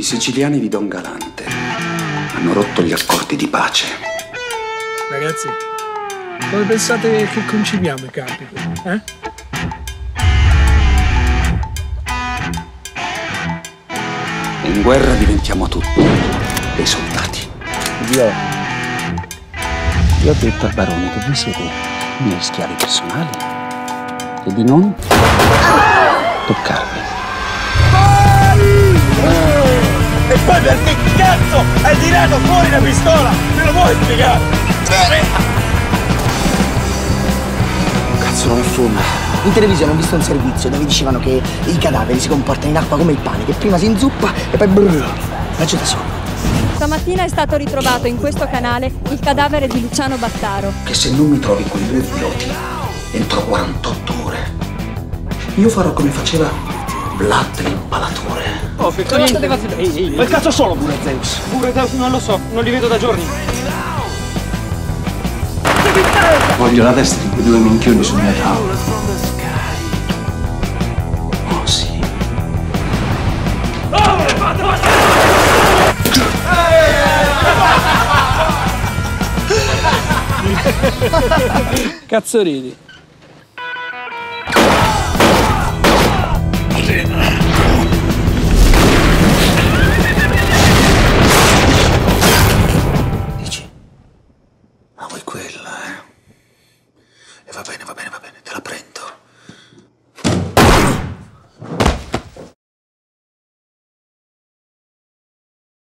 I siciliani di Don Galante hanno rotto gli accordi di pace. Ragazzi, come pensate che conciliamo i campi? In guerra diventiamo tutti dei soldati. Io ho detto al barone che voi siete i miei schiavi personali e di non toccarvi. E poi perché cazzo hai tirato fuori la pistola? Me lo vuoi spiegare? Un cazzo non fuma. In televisione ho visto un servizio dove dicevano che i cadaveri si comportano in acqua come il pane, che prima si inzuppa e poi brrr, faccio da solo. Stamattina è stato ritrovato in questo canale il cadavere di Luciano Battaro. Che se non mi trovi quei due piloti entro 48 ore, io farò come faceva Blatt l'impalatore. Oh, ma il cazzo solo pure Zeus? Pure Zeus non lo so, non li vedo da giorni. Voglio la testa di quei due minchioni sul mio tavolo. Oh sì. Oh, fatto! Cazzo ridi.